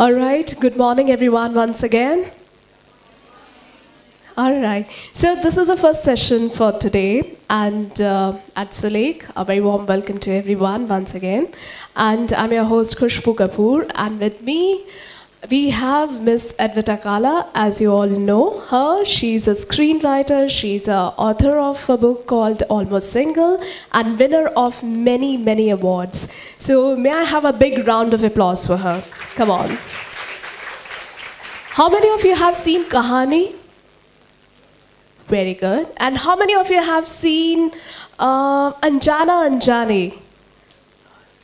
All right, good morning everyone once again. All right, so this is the first session for today, and at Sulek, a very warm welcome to everyone once again. And I'm your host Khushbu Kapoor, and with me we have Miss Advaita Kala. As you all know her, she's a screenwriter, she's an author of a book called Almost Single and winner of many, many awards. So may I have a big round of applause for her? Come on. How many of you have seen Kahani? Very good. And how many of you have seen Anjaana Anjaani?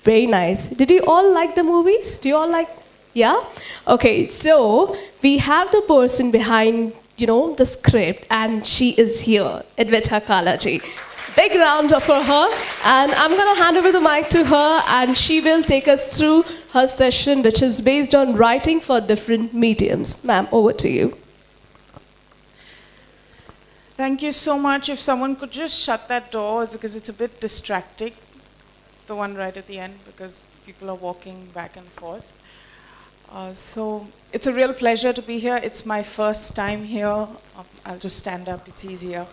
Very nice. Did you all like the movies? Do you all like? Yeah? Okay, so we have the person behind, you know, the script, and she is here, Advaita Kala ji. Big round for her, and I'm going to hand over the mic to her, and she will take us through her session, which is based on writing for different mediums. Ma'am, over to you. Thank you so much. If someone could just shut that door, because it's a bit distracting, the one right at the end, because people are walking back and forth. So it's a real pleasure to be here. It's my first time here. I'll just stand up, it's easier.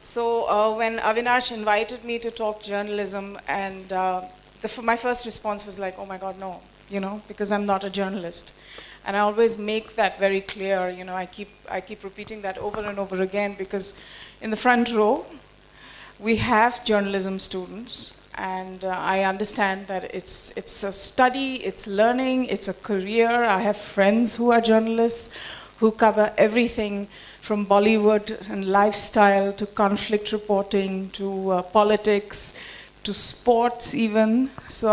So when Avinash invited me to talk journalism, and my first response was like, oh my God, no, you know, because I'm not a journalist. And I always make that very clear, you know, I keep repeating that over and over again, because in the front row, we have journalism students. And I understand that it's a study, it's learning, it's a career. I have friends who are journalists who cover everything from Bollywood and lifestyle to conflict reporting to politics to sports even. So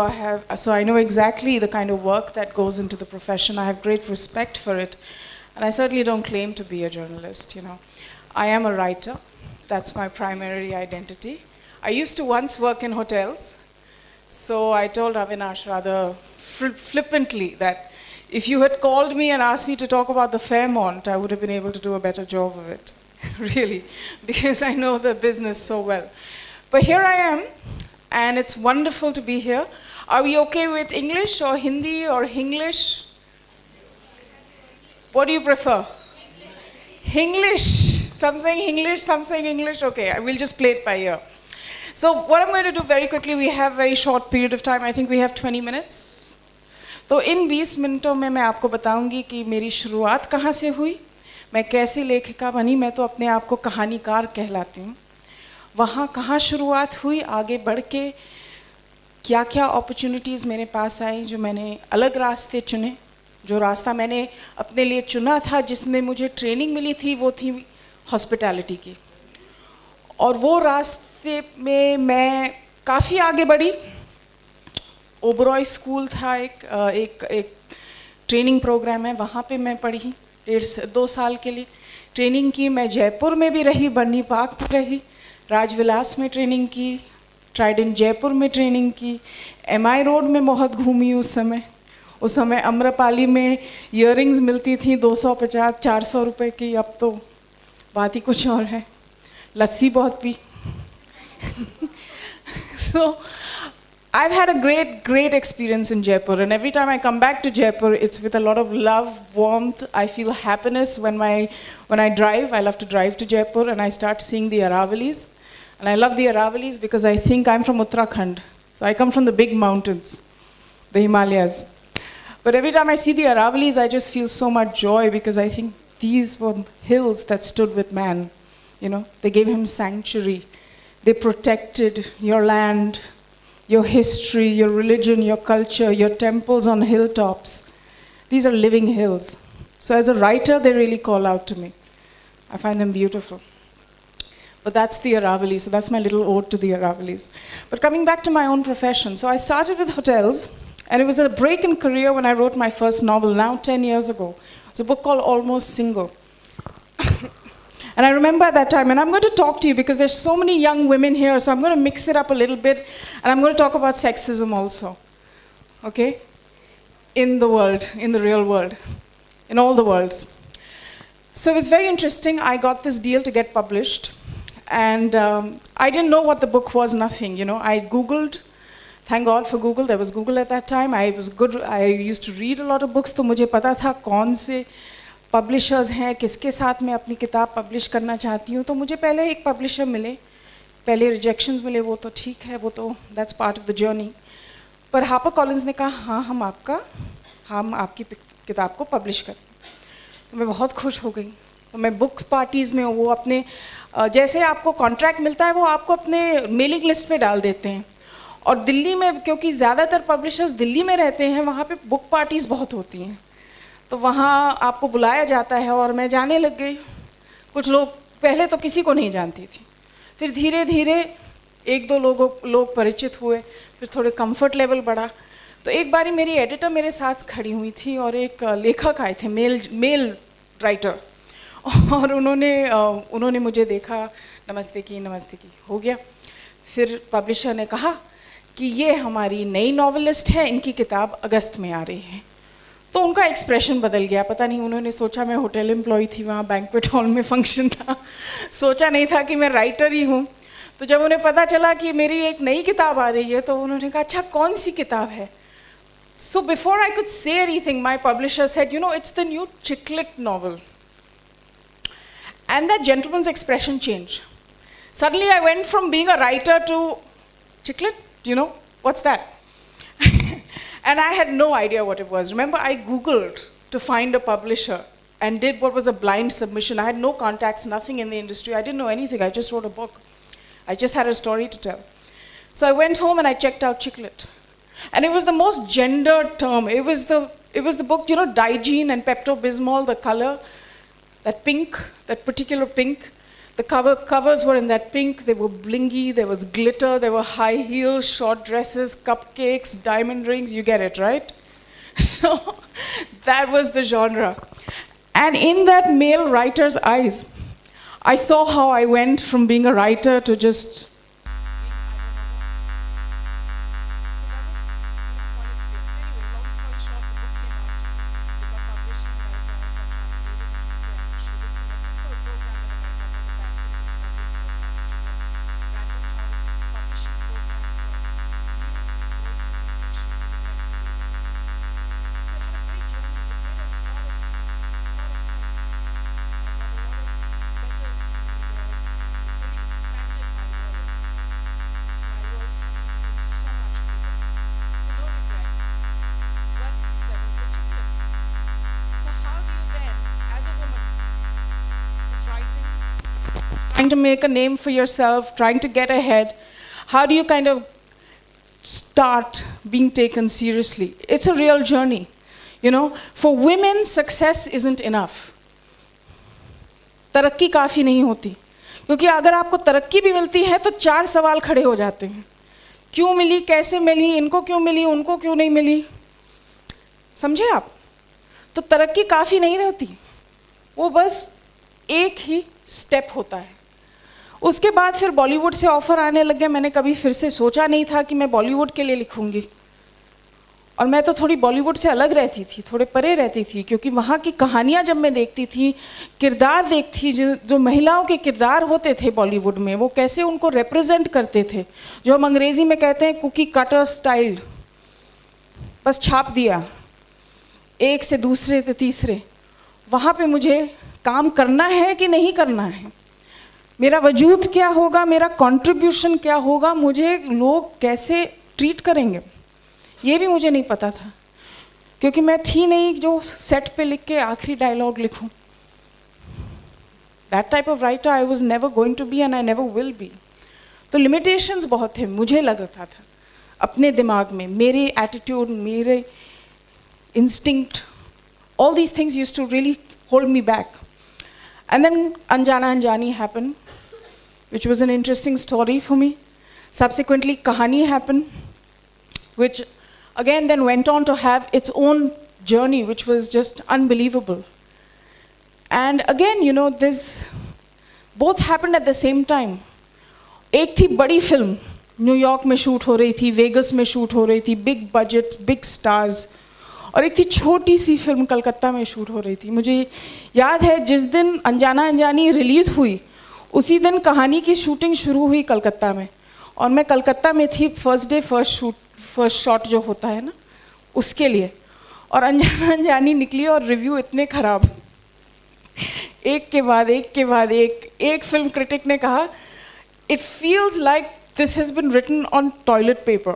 I know exactly the kind of work that goes into the profession. I have great respect for it, and I certainly don't claim to be a journalist. You know, I am a writer. That's my primary identity. I used to once work in hotels, so I told Avinash rather flippantly that if you had called me and asked me to talk about the Fairmont, I would have been able to do a better job of it, really, because I know the business so well. But here I am, and it's wonderful to be here. Are we okay with English or Hindi or Hinglish? What do you prefer? Hinglish. Some saying English, some saying English. Okay, I will just play it by ear. So what I'm going to do very quickly, we have a very short period of time. I think we have 20 minutes. So in 20 minutes, I will tell you where my start was. I became a writer. I call myself a storyteller. Where start was, I got what opportunities I had, I chose different paths, hospitality. And that I काफी आगे बढ़ी. Oberoi school था एक training programme है, वहाँ पे मैं पढ़ी 2 साल के लिए. ट्रेनिंग की मैं जयपुर में भी रही, बर्नी पार्क में रही, राजविलास में ट्रेनिंग की, ट्राइडेंट जयपुर में ट्रेनिंग की, एमआई रोड में बहुत घूमी. उस समय अम्रपाली में ईयरिंग्स मिलती थी 250-400 रुपए की, अब तो बात ही कुछ और है. लस्सी बहुत पी. So I've had a great experience in Jaipur, and every time I come back to Jaipur, it's with a lot of love, warmth. I feel happiness when I drive. I love to drive to Jaipur, and I start seeing the Aravallis, and I love the Aravallis because I think I'm from Uttarakhand, so I come from the big mountains, the Himalayas. But every time I see the Aravallis, I just feel so much joy, because I think these were hills that stood with man. You know, they gave him sanctuary. They protected your land, your history, your religion, your culture, your temples on hilltops. These are living hills. So as a writer, they really call out to me. I find them beautiful. But that's the Aravallis, so that's my little ode to the Aravallis. But coming back to my own profession, so I started with hotels, and it was a break in career when I wrote my first novel, now 10 years ago. It's a book called Almost Single. And I remember at that time, and I'm going to talk to you because there's so many young women here, so I'm going to mix it up a little bit, and I'm going to talk about sexism also, okay? In the world, in the real world, in all the worlds. So it was very interesting. I got this deal to get published, and I didn't know what the book was, nothing, you know. I Googled, Thank God for Google. There was Google at that time. I was good. I used to read a lot of books, so मुझे पता था कौन से publishers हैं, किसके साथ मैं अपनी किताब publish करना चाहती हूँ. तो मुझे पहले एक publisher मिले, पहले rejections मिले, वो तो ठीक है, वो तो that's part of the journey. पर HarperCollins ने कहा हाँ हम आपकी किताब को publish कर. तो मैं बहुत खुश हो गई. तो मैं book parties में वो अपने जैसे आपको contract मिलता है वो आपको अपने mailing list में डाल देते हैं. और दिल्ली में क्योंकि ज़्यादातर पब्लिशर्स दिल्ली में रहते हैं वहाँ पे बुक पार्टीज़ बहुत होती हैं तो वहाँ आपको बुलाया जाता है और मैं जाने लग गई. कुछ लोग पहले तो किसी को नहीं जानती थी फिर धीरे धीरे एक दो लोग परिचित हुए फिर थोड़े कंफर्ट लेवल बढ़ा. तो एक बारी मेरी एडिटर मेरे साथ खड़ी हुई थी और एक लेखक आए थे मेल राइटर और उन्होंने मुझे देखा नमस्ते की हो गया. फिर पब्लिशर ने कहा कि ये हमारी नई नॉवेलिस्ट है इनकी किताब अगस्त में आ रही है. तो उनका एक्सप्रेशन बदल गया. पता नहीं उन्होंने सोचा मैं होटल एम्प्लॉई थी वहाँ बैंक्वेट हॉल में फंक्शन था सोचा नहीं था कि मैं राइटर ही हूँ. तो जब उन्हें पता चला कि मेरी एक नई किताब आ रही है तो उन्होंने कहा अच्छा कौन सी किताब है. So before I could say anything my publisher said you know it's the new chick lit novel and that gentleman's expression change. Suddenly I went from being a writer to chick lit. Do you know, what's that? And I had no idea what it was. Remember, I Googled to find a publisher and did what was a blind submission. I had no contacts, nothing in the industry. I didn't know anything. I just wrote a book. I just had a story to tell. So I went home and I checked out Chiclet. And it was the most gendered term. It was the book, you know, Digene and Pepto-Bismol, the color, that pink, that particular pink. The covers were in that pink, they were blingy, there was glitter, there were high heels, short dresses, cupcakes, diamond rings, you get it, right? So that was the genre. And in that male writer's eyes, I saw how I went from being a writer to just... to make a name for yourself, trying to get ahead, how do you kind of start being taken seriously? It's a real journey, you know. For women, success isn't enough. तरक्की काफ़ी नहीं होती, क्योंकि अगर आपको तरक्की भी मिलती है तो चार सवाल खड़े हो जाते हैं. क्यों मिली, कैसे मिली, इनको क्यों मिली, उनको क्यों नहीं मिली, समझे आप? तो तरक्की काफ़ी नहीं रहती, वो बस एक ही स्टेप होता है. उसके बाद फिर बॉलीवुड से ऑफ़र आने लग गया. मैंने कभी फिर से सोचा नहीं था कि मैं बॉलीवुड के लिए लिखूंगी और मैं तो थोड़ी बॉलीवुड से अलग रहती थी, थोड़े परे रहती थी, क्योंकि वहाँ की कहानियाँ जब मैं देखती थी, किरदार देखती, जो महिलाओं के किरदार होते थे बॉलीवुड में, वो कैसे उनको रिप्रेजेंट करते थे, जो हम अंग्रेज़ी में कहते हैं कुकी कटर स्टाइल, बस छाप दिया एक से दूसरे से तीसरे. वहाँ पर मुझे काम करना है कि नहीं करना है, मेरा वजूद क्या होगा, मेरा कंट्रीब्यूशन क्या होगा, मुझे लोग कैसे ट्रीट करेंगे, ये भी मुझे नहीं पता था, क्योंकि मैं थी नहीं जो सेट पे लिख के आखिरी डायलॉग लिखूं. That type of writer I was never going to be and I never will be. तो लिमिटेशंस बहुत थे, मुझे लगता था अपने दिमाग में, मेरे एटीट्यूड, मेरे instinct, all these things used to really hold me back. And then Anjaana Anjaani happened, which was an interesting story for me. Subsequently, Kahani happened, which again then went on to have its own journey, which was just unbelievable. And again, you know, this both happened at the same time. Ek thi badi film, New York mein shoot ho rahi thi, Vegas mein shoot ho rahi thi, big budget, big stars. और एक थी छोटी सी film Calcutta में shoot हो रही थी. मुझे याद है जिस दिन अनजाना अनजानी रिलीज़ हुई उसी दिन कहानी की शूटिंग शुरू हुई कलकत्ता में, और मैं कलकत्ता में थी first day first shoot first shot जो होता है ना उसके लिए, और अनजाना अनजानी निकली और रिव्यू इतने ख़राब, एक के बाद एक के बाद एक। एक फिल्म क्रिटिक ने कहा it feels like this has been written on toilet paper,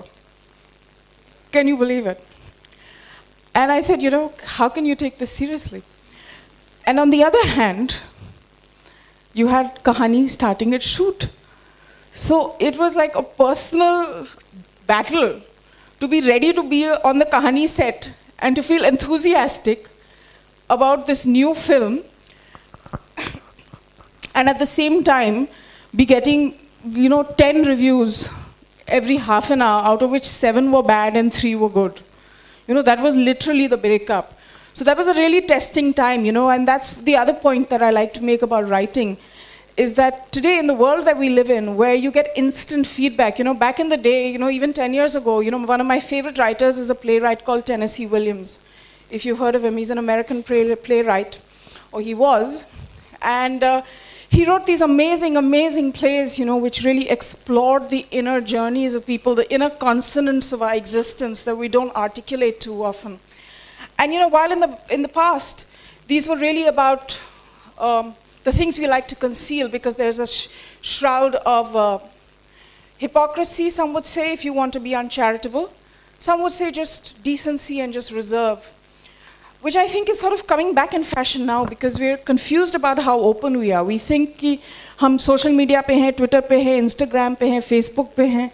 can you believe it? And I said, you know, how can you take this seriously? And on the other hand, you had Kahani starting its shoot. So it was like a personal battle to be ready to be on the Kahani set and to feel enthusiastic about this new film and at the same time be getting, you know, 10 reviews every half an hour, out of which 7 were bad and 3 were good. You know, that was literally the breakup. So that was a really testing time, you know, and that's the other point that I like to make about writing, is that today in the world that we live in, where you get instant feedback, you know, back in the day, you know, even 10 years ago, you know, one of my favorite writers is a playwright called Tennessee Williams. If you've heard of him, he's an American playwright, or he was. And he wrote these amazing, amazing plays, you know, which really explored the inner journeys of people, the inner consonants of our existence that we don't articulate too often. And, you know, while in the past, these were really about the things we like to conceal, because there's a shroud of hypocrisy, some would say, if you want to be uncharitable. Some would say just decency and just reserve, which I think is sort of coming back in fashion now, because we're confused about how open we are. We think that we social media, pe Twitter, pe Instagram, pe Facebook, we are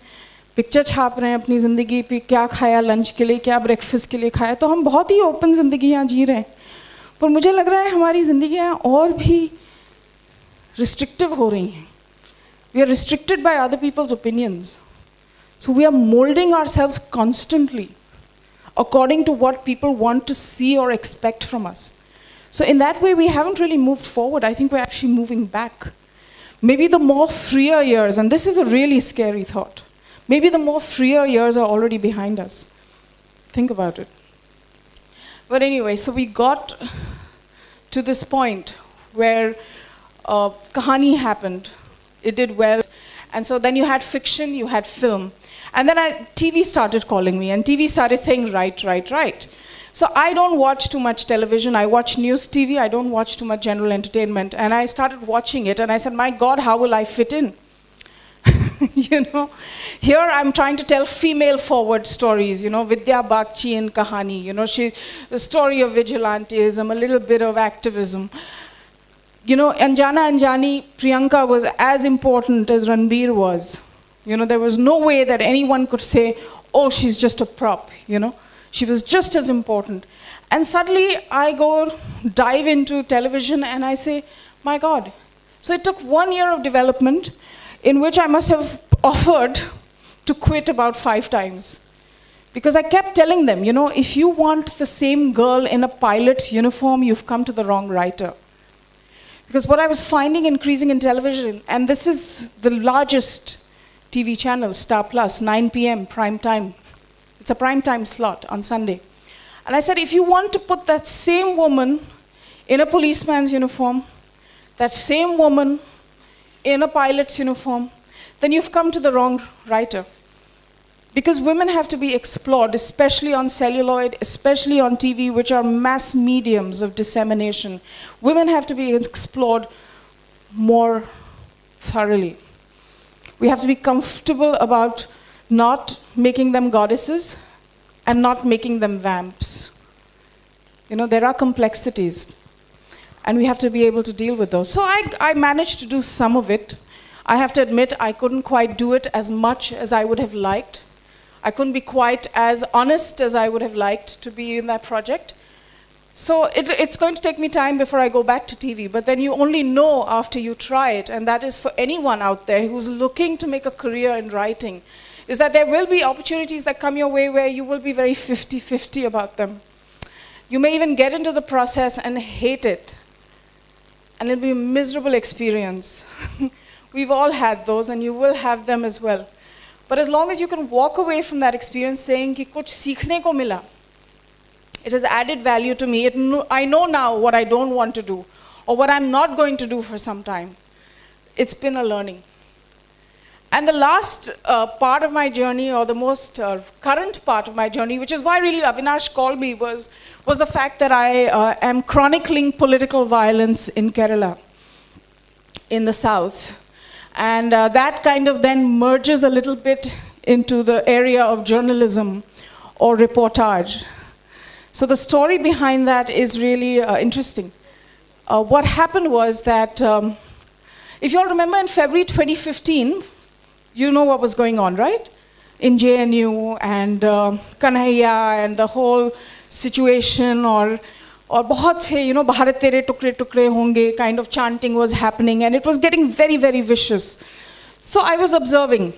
pictures of our lives, what we ate lunch, what breakfast, so we are living a very open life here. But I feel that our lives are more restrictive. We are restricted by other people's opinions. So we are molding ourselves constantly according to what people want to see or expect from us. So in that way, we haven't really moved forward. I think we're actually moving back. Maybe the more freer years, and this is a really scary thought, maybe the more freer years are already behind us. Think about it. But anyway, so we got to this point where Kahani happened. It did well. And so then you had fiction, you had film. And then TV started calling me, and TV started saying, right. So I don't watch too much television. I watch news TV. I don't watch too much general entertainment. And I started watching it, and I said, my God, how will I fit in? You know, here I'm trying to tell female-forward stories, you know, Vidya Bagchi in Kahani. You know, the story of vigilantism, a little bit of activism. You know, Anjaana Anjaani, Priyanka was as important as Ranbir was. You know, there was no way that anyone could say, oh, she's just a prop, you know. She was just as important. And suddenly I go dive into television and I say, my God. So it took 1 year of development in which I must have offered to quit about 5 times. Because I kept telling them, you know, if you want the same girl in a pilot's uniform, you've come to the wrong writer. Because what I was finding increasing in television, and this is the largest TV channel, Star Plus, 9 p.m., prime time. It's a prime time slot on Sunday. And I said, if you want to put that same woman in a policeman's uniform, that same woman in a pilot's uniform, then you've come to the wrong writer. Because women have to be explored, especially on celluloid, especially on TV, which are mass mediums of dissemination. Women have to be explored more thoroughly. We have to be comfortable about not making them goddesses and not making them vamps. You know, there are complexities, and we have to be able to deal with those. So I managed to do some of it. I have to admit, I couldn't quite do it as much as I would have liked. I couldn't be quite as honest as I would have liked to be in that project. So it's going to take me time before I go back to TV, but then you only know after you try it, and that is for anyone out there who's looking to make a career in writing, is that there will be opportunities that come your way where you will be very 50-50 about them. You may even get into the process and hate it, and it'll be a miserable experience. We've all had those, and you will have them as well. But as long as you can walk away from that experience saying, ki kuch seekhne ko mila. It has added value to me. I know now what I don't want to do or what I'm not going to do for some time. It's been a learning. And the last part of my journey, or the most current part of my journey, which is why really Avinash called me, was the fact that I am chronicling political violence in Kerala, in the south. And that kind of then merges a little bit into the area of journalism or reportage. So the story behind that is really interesting. What happened was that, if you all remember in February 2015, you know what was going on, right? In JNU and Kanhaiya and the whole situation, or bahut se, you know, Bharat tere tukre tukre honge kind of chanting was happening, and it was getting very, very vicious. So I was observing.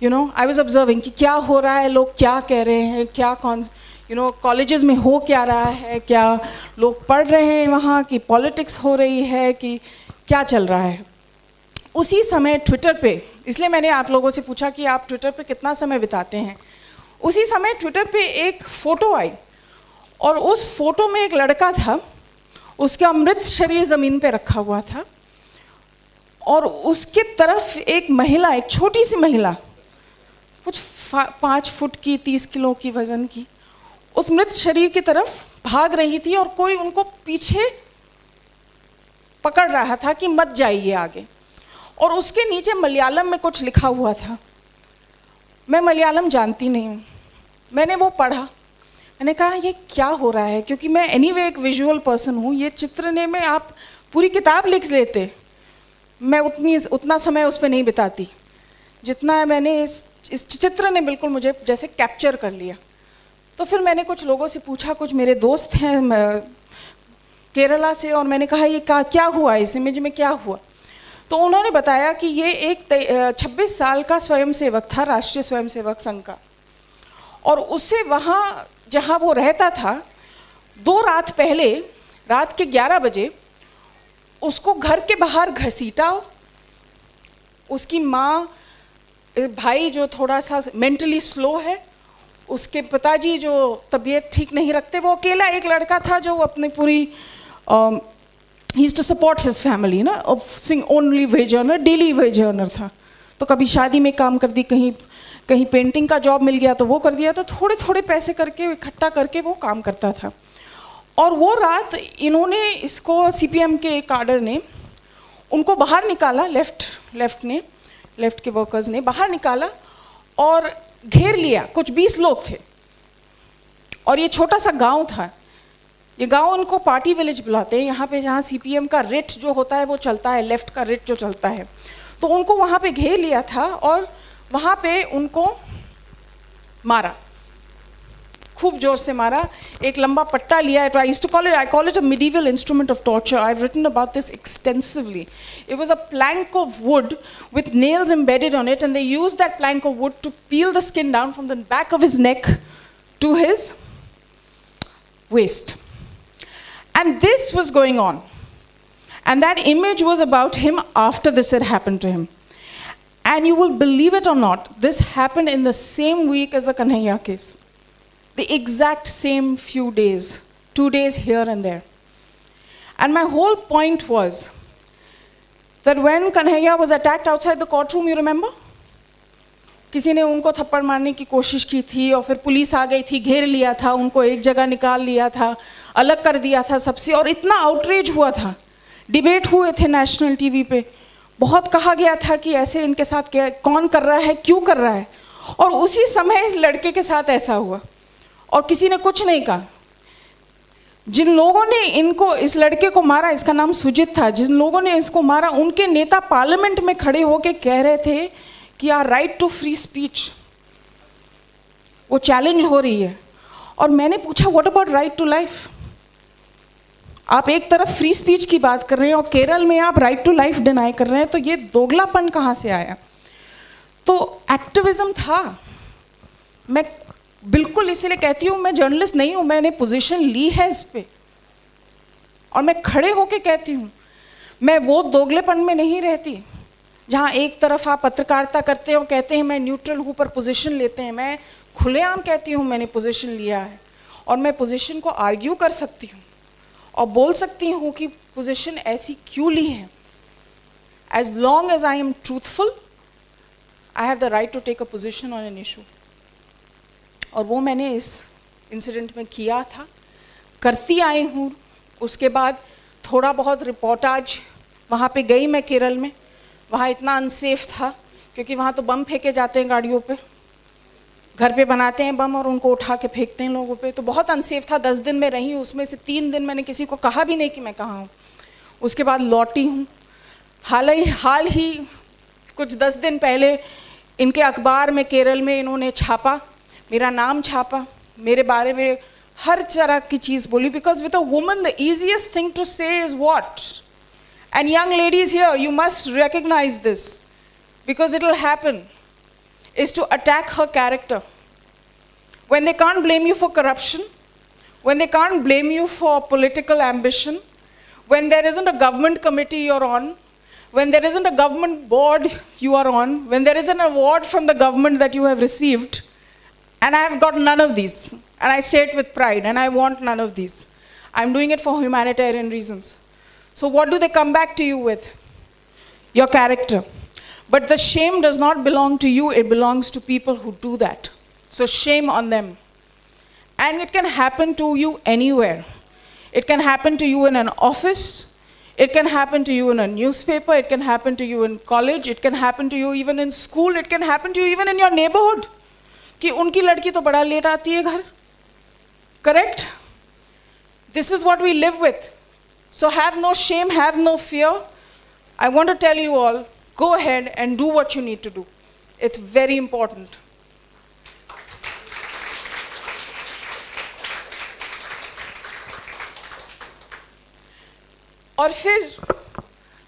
You know, I was observing ki kya ho raha hai, log kya keh rahe hai, kya you know, colleges mein ho kya raha hai, kya log pad rahe hai wahan, ki politics ho rahi hai, ki kya chal raha hai. उसी समय Twitter पे, इसलिए मैंने आप लोगों से पूछा कि आप ट्विटर पे कितना समय बिताते हैं, उसी समय ट्विटर पे एक फ़ोटो आई और उस फोटो में एक लड़का था, उसका मृत शरीर ज़मीन पे रखा हुआ था और उसके तरफ एक महिला, एक छोटी सी महिला, कुछ 5 फुट की, 30 किलो की वज़न की, उस मृत शरीर की तरफ भाग रही थी और कोई उनको पीछे पकड़ रहा था कि मत जाइए आगे, और उसके नीचे मलयालम में कुछ लिखा हुआ था। मैं मलयालम जानती नहीं हूँ, मैंने वो पढ़ा, मैंने कहा ये क्या हो रहा है, क्योंकि मैं एनीवे एक विजुअल पर्सन हूँ, ये चित्रने में आप पूरी किताब लिख लेते, मैं उतना समय उस पर नहीं बिताती जितना मैंने इस चित्र ने बिल्कुल मुझे जैसे कैप्चर कर लिया। तो फिर मैंने कुछ लोगों से पूछा, कुछ मेरे दोस्त हैं केरला से, और मैंने कहा ये क्या हुआ, इस इमेज में क्या हुआ? तो उन्होंने बताया कि ये एक 26 साल का स्वयंसेवक था, राष्ट्रीय स्वयंसेवक संघ का, और उससे वहाँ जहाँ वो रहता था 2 रात पहले रात के 11 बजे उसको घर के बाहर घसीटा। उसकी माँ, भाई जो थोड़ा सा मेंटली स्लो है, उसके पिताजी जो तबीयत ठीक नहीं रखते, वो अकेला एक लड़का था जो अपनी पूरी he used to support his family, ना, of sing only wage earner, daily wage earner था। तो कभी शादी में काम कर दी, कहीं पेंटिंग का जॉब मिल गया तो वो कर दिया, तो थोड़े थोड़े पैसे करके इकट्ठा करके वो काम करता था। और वो रात इन्होंने इसको CPM के एक कार्डर ने उनको बाहर निकाला, लेफ्ट के वर्कर्स ने बाहर निकाला और घेर लिया, कुछ 20 लोग थे और ये छोटा सा गाँव था। ये गांव उनको पार्टी विलेज बुलाते हैं, यहाँ पे जहाँ CPM का रिट जो होता है वो चलता है, लेफ्ट का रिट जो चलता है, तो उनको वहाँ पे घेर लिया था और वहाँ पे उनको मारा, खूब जोर से मारा। एक लंबा पट्टा लिया, I call it a medieval instrument of torture. I've written about this extensively. It was a plank of wood with nails embedded on it, and they used that plank of wood to peel the skin down from the back of his neck to his waist. And this was going on. And that image was about him after this had happened to him. And you will believe it or not, this happened in the same week as the Kanhaiya case. The exact same few days, 2 days here and there. And my whole point was that when Kanhaiya was attacked outside the courtroom, you remember? किसी ने उनको थप्पड़ मारने की कोशिश की थी और फिर पुलिस आ गई थी, घेर लिया था उनको, एक जगह निकाल लिया था, अलग कर दिया था सबसे, और इतना आउटरेज हुआ था। डिबेट हुए थे नेशनल टीवी पे, बहुत कहा गया था कि ऐसे इनके साथ क्या, कौन कर रहा है, क्यों कर रहा है। और उसी समय इस लड़के के साथ ऐसा हुआ और किसी ने कुछ नहीं कहा। जिन लोगों ने इनको, इस लड़के को मारा, इसका नाम सुजित था, जिन लोगों ने इसको मारा उनके नेता पार्लियामेंट में खड़े होकर कह रहे थे कि यार राइट टू फ्री स्पीच वो चैलेंज हो रही है। और मैंने पूछा what about right to life? आप एक तरफ फ्री स्पीच की बात कर रहे हैं और केरल में आप राइट टू लाइफ डिनाई कर रहे हैं, तो ये दोगलापन कहाँ से आया? तो एक्टिविज्म था। मैं बिल्कुल इसीलिए कहती हूँ मैं जर्नलिस्ट नहीं हूँ, मैंने पोजीशन ली है इस पर और मैं खड़े होके कहती हूँ, मैं वो दोगलेपन में नहीं रहती जहाँ एक तरफ आप पत्रकारिता करते हो, कहते हैं मैं न्यूट्रल हूँ पर पोजीशन लेते हैं। मैं खुलेआम कहती हूँ मैंने पोजीशन लिया है और मैं पोजीशन को आर्ग्यू कर सकती हूँ और बोल सकती हूँ कि पोजीशन ऐसी क्यों ली है। As long as I am truthful I have the right to take a position on an issue. और वो मैंने इस इंसिडेंट में किया था, करती आई हूँ। उसके बाद थोड़ा बहुत रिपोर्टाज, वहाँ पे गई मैं केरल में, वहाँ इतना अनसेफ था क्योंकि वहाँ तो बम फेंके जाते हैं गाड़ियों पे, घर पे बनाते हैं बम और उनको उठा के फेंकते हैं लोगों पे, तो बहुत अनसेफ था। 10 दिन में रही, उसमें से 3 दिन मैंने किसी को कहा भी नहीं कि मैं कहाँ हूँ। उसके बाद लौटी हूँ। हाल ही कुछ 10 दिन पहले इनके अखबार में केरल में इन्होंने छापा, मेरा नाम छापा, मेरे बारे में हर तरह की चीज़ बोली। Because with a woman the easiest thing to say is what, and young ladies here you must recognise this because it will happen, is to attack her character. When they can't blame you for corruption, when they can't blame you for political ambition, when there isn't a government committee you're on, when there isn't a government board you are on, when there is an award from the government that you have received, and I have got none of these, and I say it with pride, and I want none of these. I'm doing it for humanitarian reasons. So what do they come back to you with? Your character. But the shame does not belong to you, it belongs to people who do that. So shame on them. And it can happen to you anywhere. It can happen to you in an office, it can happen to you in a newspaper, it can happen to you in college, it can happen to you even in school, it can happen to you even in your neighborhood. कि उनकी लड़की तो बड़ा late आती है घर, correct? This is what we live with. So have no shame, have no fear. I want to tell you all, go ahead and do what you need to do. It's very important. और फिर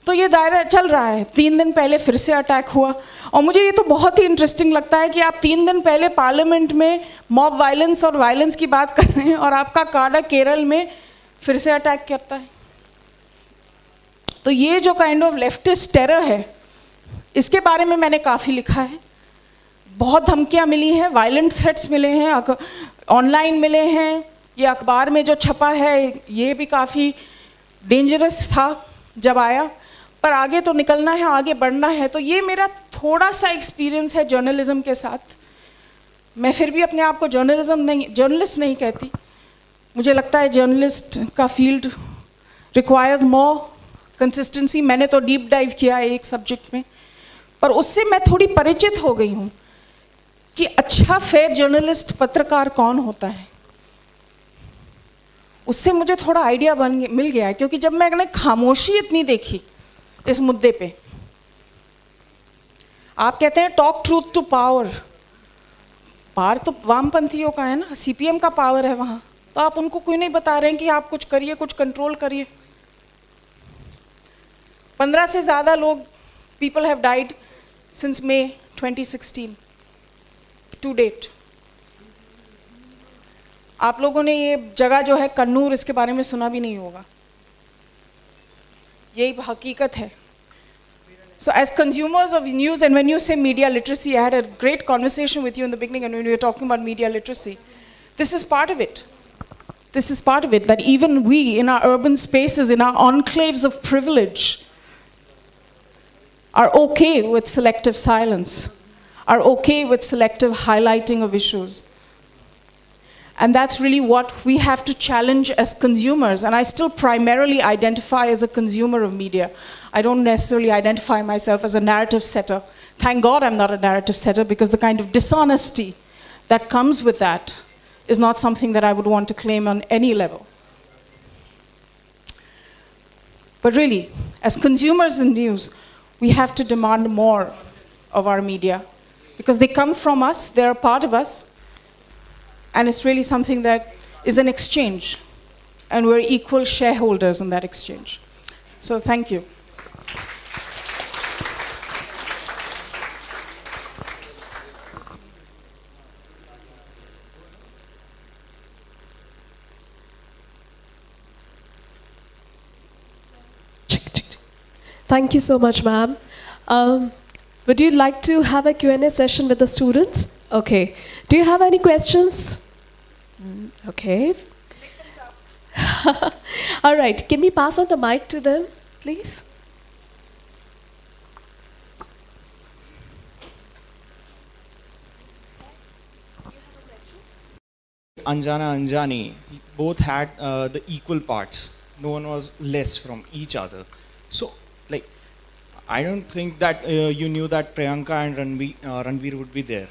तो ये दायरा चल रहा है। 3 दिन पहले फिर से अटैक हुआ और मुझे ये तो बहुत ही इंटरेस्टिंग लगता है कि आप 3 दिन पहले पार्लियामेंट में मॉब वायलेंस और वायलेंस की बात कर रहे हैं और आपका काड़ा केरल में फिर से अटैक करता है। तो ये जो काइंड ऑफ लेफ्टिस्ट टेरर है, इसके बारे में मैंने काफ़ी लिखा है। बहुत धमकियाँ मिली हैं, वायलेंट थ्रेट्स मिले हैं, ऑनलाइन मिले हैं, ये अखबार में जो छपा है ये भी काफ़ी डेंजरस था जब आया, पर आगे तो निकलना है, आगे बढ़ना है। तो ये मेरा थोड़ा सा एक्सपीरियंस है जर्नलिज़म के साथ। मैं फिर भी अपने आप को जर्नलिस्ट नहीं कहती। मुझे लगता है जर्नलिस्ट का फील्ड रिक्वायर्स मोर कंसिस्टेंसी। मैंने तो डीप डाइव किया है एक सब्जेक्ट में, पर उससे मैं थोड़ी परिचित हो गई हूँ कि अच्छा फेयर जर्नलिस्ट पत्रकार कौन होता है। उससे मुझे थोड़ा आइडिया मिल गया है, क्योंकि जब मैंने खामोशी इतनी देखी इस मुद्दे पे, आप कहते हैं talk truth to power, power तो वामपंथियों का है ना, सीपीएम का पावर है वहाँ, तो आप उनको कोई नहीं बता रहे हैं कि आप कुछ करिए, कुछ कंट्रोल करिए। 15 से ज़्यादा लोग, people have died since May 2016 to date. आप लोगों ने ये जगह जो है कन्नूर, इसके बारे में सुना भी नहीं होगा, यही हकीकत है। So as consumers of news, and when you say media literacy, I had a great conversation with you in the beginning, and when we were talking about media literacy, this is part of it. This is part of it, that even we, in our urban spaces, in our enclaves of privilege, are okay with selective silence, are okay with selective highlighting of issues. And that's really what we have to challenge as consumers. And I still primarily identify as a consumer of media. I don't necessarily identify myself as a narrative setter. Thank God I'm not a narrative setter, because the kind of dishonesty that comes with that is not something that I would want to claim on any level. But really, as consumers in news, we have to demand more of our media, because they come from us, they're a part of us, and it's really something that is an exchange, and we're equal shareholders in that exchange. So thank you. Thank you so much, ma'am. Would you like to have a Q&A session with the students? Okay. Do you have any questions? Okay. All right. Can we pass on the mic to them, please? Anjaana Anjaani, both had the equal parts. No one was less from each other. So, like, I don't think that you knew that Priyanka and Ranbir would be there.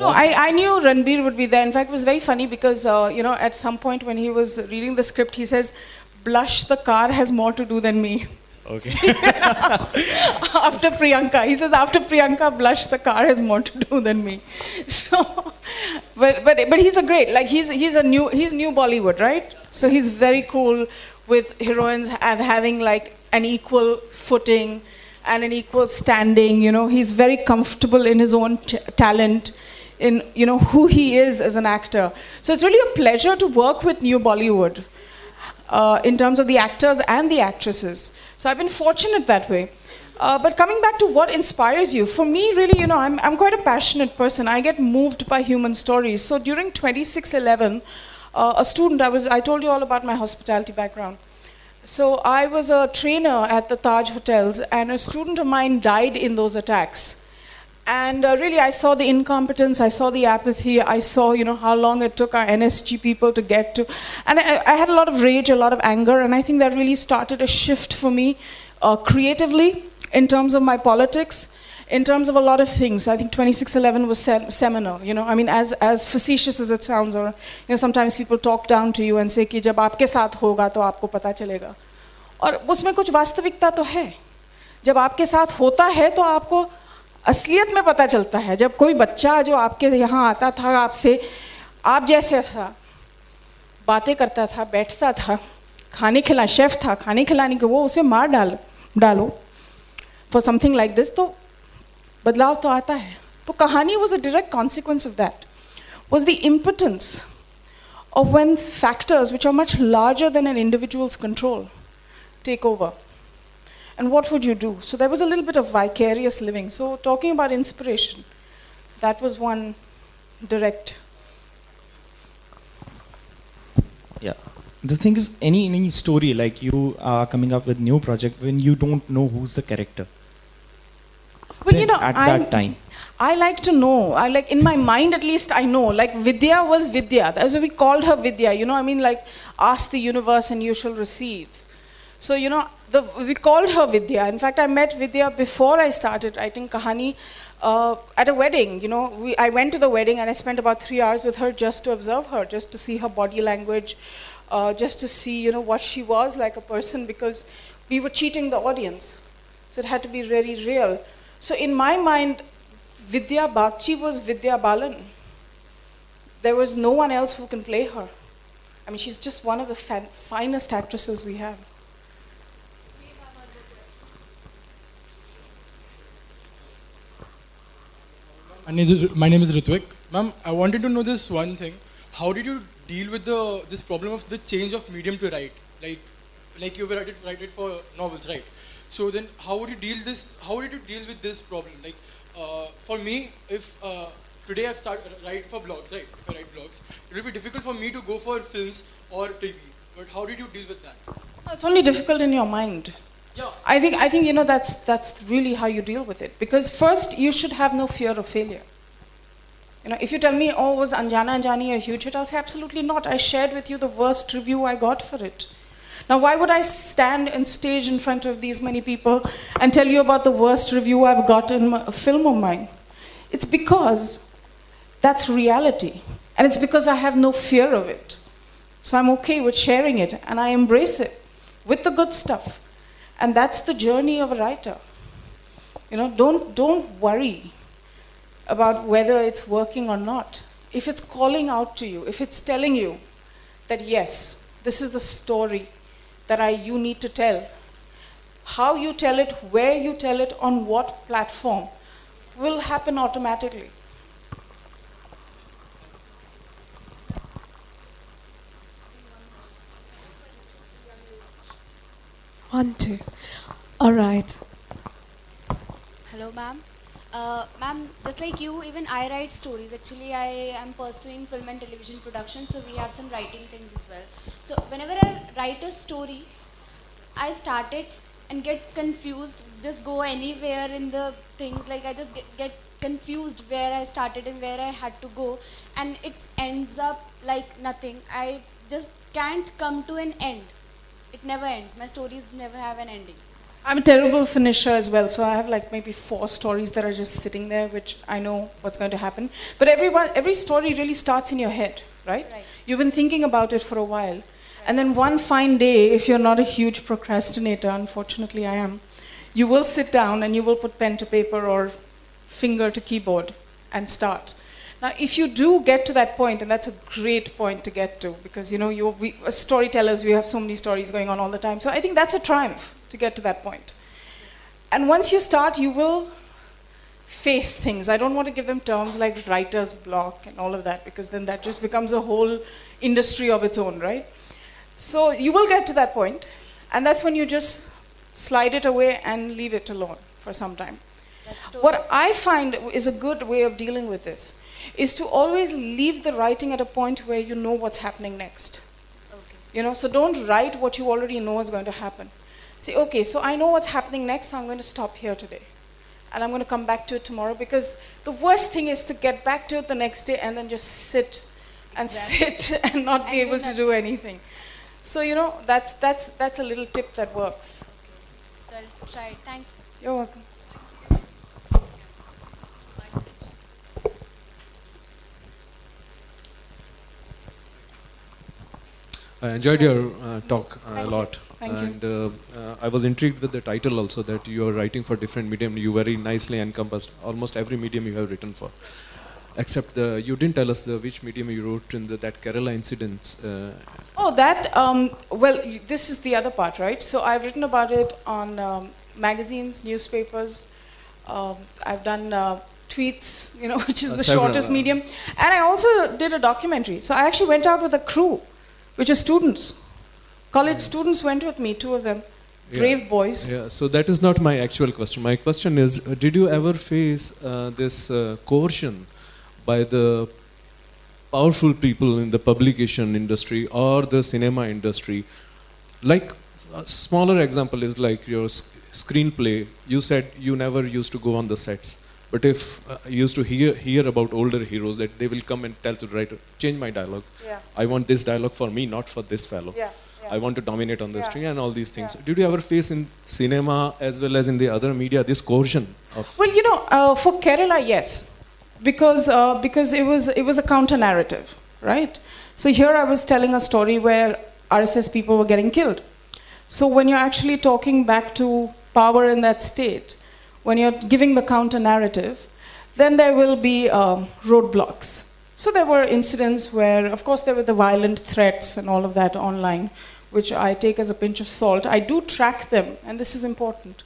No, I knew Ranbir would be there. In fact, it was very funny because, you know, at some point when he was reading the script, he says, "Blush, the car has more to do than me." Okay. After Priyanka. He says, after Priyanka, blush, the car has more to do than me. So, but he's a great, like he's new Bollywood, right? So he's very cool with heroines having like an equal footing and an equal standing, you know. He's very comfortable in his own talent, in, you know, who he is as an actor. So it's really a pleasure to work with new Bollywood in terms of the actors and the actresses. So I've been fortunate that way. But coming back to what inspires you, for me really, you know, I'm quite a passionate person. I get moved by human stories. So during 26/11, a student, I told you all about my hospitality background. So I was a trainer at the Taj hotels, and a student of mine died in those attacks. And really, I saw the incompetence, I saw the apathy, I saw, you know, how long it took our NSG people to get to. And I had a lot of rage, a lot of anger, and I think that really started a shift for me creatively, in terms of my politics, in terms of a lot of things. I think 26/11 was seminal, you know. I mean, as facetious as it sounds, or, you know, sometimes people talk down to you and say, ki jab aapke saath hoga, to aapko pata chalega. Aur usme kuch vastavikta to hai. Jab aapke saath hota hai, to aapko असलियत में पता चलता है. जब कोई बच्चा जो आपके यहाँ आता था, आपसे आप जैसे था, बातें करता था, बैठता था, खाने खिला शेफ था, खाने खिलाने के, वो उसे मार डालो for something like this, तो बदलाव तो आता है. तो कहानी was a direct consequence of that, was the impotence of when factors which are much larger than an individual's control take over. And what would you do? So there was a little bit of vicarious living. So talking about inspiration, that was one direct. Yeah. The thing is, any story, like you are coming up with new project when you don't know who's the character. Well, then you know, that time. I like to know. I like, in my mind at least, I know. Like Vidya was Vidya. That's why we called her Vidya. You know, I mean, like, ask the universe and you shall receive. So, you know, we called her Vidya. In fact, I met Vidya before I started writing Kahani at a wedding. You know, I went to the wedding and I spent about 3 hours with her just to observe her, just to see her body language, just to see, you know, what she was like a person, because we were cheating the audience. So it had to be really real. So in my mind, Vidya Bagchi was Vidya Balan. There was no one else who can play her. I mean, she's just one of the finest actresses we have. My name is Ritwik. Ma'am, I wanted to know this one thing. How did you deal with this problem of the change of medium to write? Like you write it for novels, right? So then, how did you deal with this problem? Like, for me, if today I start write for blogs, right? If I write blogs, it will be difficult for me to go for films or TV. But how did you deal with that? No, it's only difficult in your mind. Yeah. I think you know, that's really how you deal with it. Because first, you should have no fear of failure. You know, if you tell me, oh, was Anjaana Anjaani a huge hit? I'll say, absolutely not. I shared with you the worst review I got for it. Now, why would I stand and stage in front of these many people and tell you about the worst review I've got in a film of mine? It's because that's reality. And it's because I have no fear of it. So I'm okay with sharing it, and I embrace it with the good stuff. And that's the journey of a writer. You know, don't worry about whether it's working or not. If it's calling out to you, if it's telling you that, yes, this is the story that you need to tell, how you tell it, where you tell it, on what platform, will happen automatically. One, two. All right. Hello, ma'am. Ma'am, just like you, even I write stories. Actually, I am pursuing film and television production, so we have some writing things as well. So whenever I write a story, I start it and get confused, just go anywhere in the things. Like I just get confused where I started and where I had to go, and it ends up like nothing. I just can't come to an end. It never ends. My stories never have an ending. I'm a terrible finisher as well, so I have like maybe 4 stories that are just sitting there, which I know what's going to happen. But every story really starts in your head, right? You've been thinking about it for a while. Right. And then one fine day, if you're not a huge procrastinator, unfortunately I am, you will sit down and you will put pen to paper or finger to keyboard and start. Now, if you do get to that point, and that's a great point to get to, because you know, we, as storytellers, we have so many stories going on all the time. So I think that's a triumph, to get to that point. And once you start, you will face things. I don't want to give them terms like writer's block and all of that, because then that just becomes a whole industry of its own, right? So you will get to that point, and that's when you just slide it away and leave it alone for some time. What I find is a good way of dealing with this is to always leave the writing at a point where you know what's happening next. Okay. You know, so don't write what you already know is going to happen. Say, okay, so I know what's happening next, so I'm going to stop here today. And I'm going to come back to it tomorrow, because the worst thing is to get back to it the next day and then just sit and sit and not be able to do anything. So, you know, that's a little tip that works. Okay. So I'll try it. Thanks. You're welcome. I enjoyed your talk a lot. Thank you. And I was intrigued with the title also, that you are writing for different medium. You very nicely encompassed almost every medium you have written for, except you didn't tell us which medium you wrote in that Kerala incidents. Well, this is the other part, right? So I've written about it on magazines, newspapers. I've done tweets, you know, which is the shortest medium. And I also did a documentary. So I actually went out with a crew, which are students. College students went with me, 2 of them. Brave boys. Yeah, so that is not my actual question. My question is, did you ever face this coercion by the powerful people in the publication industry or the cinema industry? Like, a smaller example is like your screenplay. You said you never used to go on the sets. But if you used to hear about older heroes, that they will come and tell to the writer, change my dialogue. Yeah. I want this dialogue for me, not for this fellow. Yeah. Yeah. I want to dominate on the screen and all these things. Yeah. Did you ever face in cinema as well as in the other media this coercion? Well, you know, for Kerala, yes. Because it was a counter-narrative, right? So here I was telling a story where RSS people were getting killed. So when you're actually talking back to power in that state, when you're giving the counter-narrative, then there will be roadblocks. So there were incidents where, of course, there were the violent threats and all of that online, which I take as a pinch of salt. I do track them, and this is important.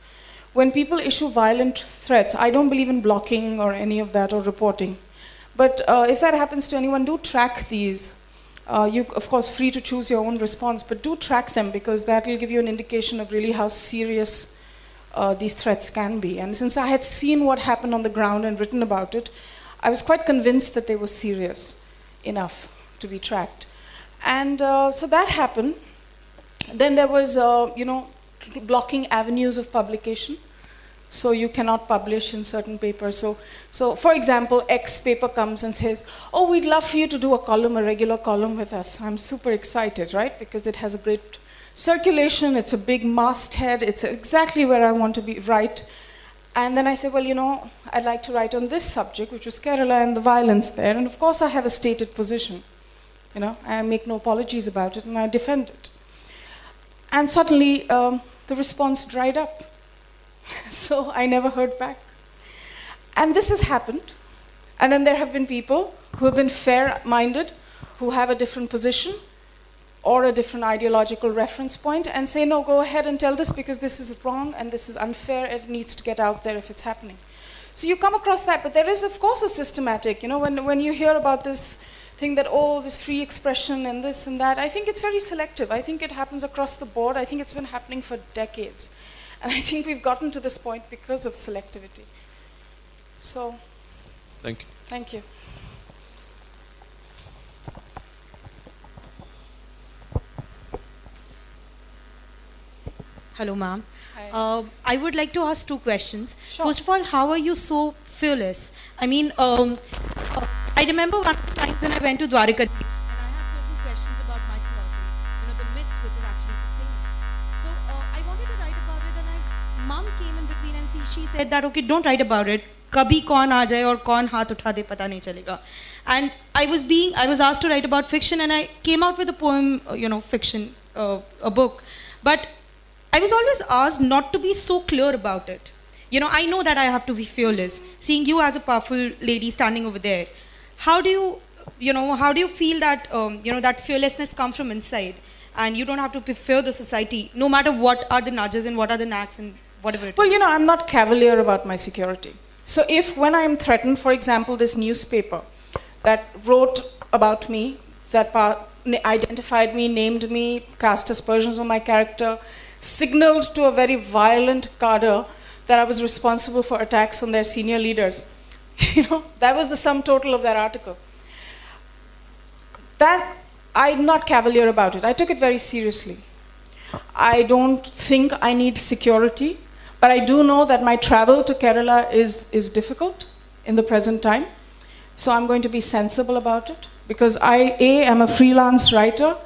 When people issue violent threats, I don't believe in blocking or any of that or reporting. But if that happens to anyone, do track these. You, of course, free to choose your own response, but do track them, because that will give you an indication of really how serious these threats can be. And since I had seen what happened on the ground and written about it, I was quite convinced that they were serious enough to be tracked. And so that happened. Then there was, you know, blocking avenues of publication. So you cannot publish in certain papers. So for example, X paper comes and says, oh, we'd love for you to do a column, a regular column with us. I'm super excited, right? Because it has a great circulation, it's a big masthead, it's exactly where I want to be, right? And then I said, well, you know, I'd like to write on this subject, which was Kerala and the violence there. And of course, I have a stated position. You know, I make no apologies about it, and I defend it. And suddenly, the response dried up. So I never heard back. And this has happened. And then there have been people who have been fair-minded, who have a different position, or a different ideological reference point, and say, no, go ahead and tell this, because this is wrong and this is unfair, it needs to get out there if it's happening. So you come across that, but there is, of course, a systematic, you know, when you hear about this thing that, oh, this free expression and this and that, I think it's very selective. I think it happens across the board. I think it's been happening for decades. And I think we've gotten to this point because of selectivity. So, thank you. Thank you. Hello, ma'am. I would like to ask two questions. Sure. First of all, how are you so fearless? I mean, I remember one of the times when I went to Dwarka, and I had certain questions about mythology, you know, the myth which is actually sustained. So I wanted to write about it, and mom came in between and she said that, okay, don't write about it. Kabhi kaun aa jaye aur kaun haath utha de, pata nahi chalega. And I was asked to write about fiction, and I came out with a poem, you know, fiction, a book. But I was always asked not to be so clear about it. You know, I know that I have to be fearless. Seeing you as a powerful lady standing over there, how do you feel that, you know, that fearlessness comes from inside, and you don't have to fear the society, no matter what are the nudges and what are the knacks and whatever it is? Well, you know, I'm not cavalier about my security. So if when I'm threatened, for example, this newspaper that wrote about me, that identified me, named me, cast aspersions on my character, signaled to a very violent cadre that I was responsible for attacks on their senior leaders. You know, that was the sum total of that article. That, I'm not cavalier about it. I took it very seriously. I don't think I need security, but I do know that my travel to Kerala is difficult in the present time. So I'm going to be sensible about it, because I am a freelance writer.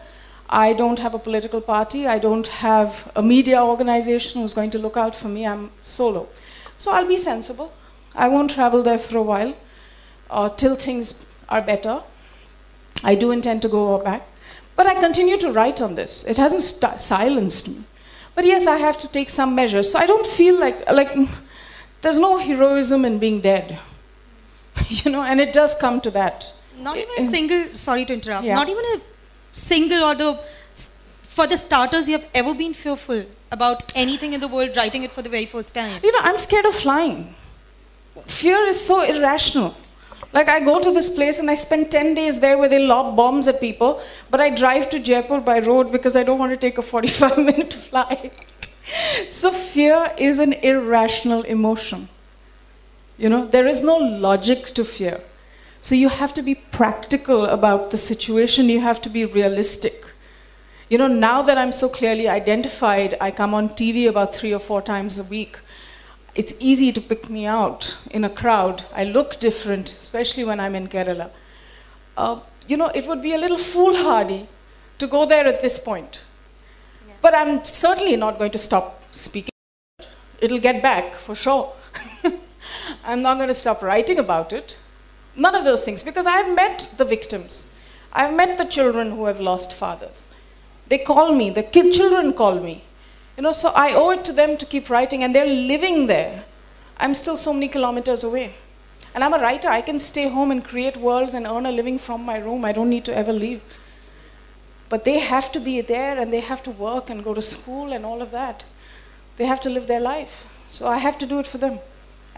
I don't have a political party. I don't have a media organization who's going to look out for me. I'm solo. So I'll be sensible. I won't travel there for a while, till things are better. I do intend to go back. But I continue to write on this. It hasn't silenced me. But yes, I have to take some measures. So I don't feel like there's no heroism in being dead. You know, and it does come to that. Not even a single, sorry to interrupt, yeah. Not even a single or for the starters, you have ever been fearful about anything in the world, writing it for the very first time. You know, I'm scared of flying. Fear is so irrational. Like, I go to this place and I spend 10 days there where they lob bombs at people, but I drive to Jaipur by road because I don't want to take a 45-minute flight. So fear is an irrational emotion. You know, there is no logic to fear. So you have to be practical about the situation. You have to be realistic. You know, now that I'm so clearly identified, I come on TV about 3 or 4 times a week. It's easy to pick me out in a crowd. I look different, especially when I'm in Kerala. You know, it would be a little foolhardy to go there at this point. Yeah. But I'm certainly not going to stop speaking. It'll get back, for sure. I'm not going to stop writing about it. None of those things, because I've met the victims. I've met the children who have lost fathers. They call me, the children call me. You know, so I owe it to them to keep writing, and they're living there. I'm still so many kilometers away. And I'm a writer. I can stay home and create worlds and earn a living from my room. I don't need to ever leave. But they have to be there, and they have to work and go to school and all of that. They have to live their life. So I have to do it for them.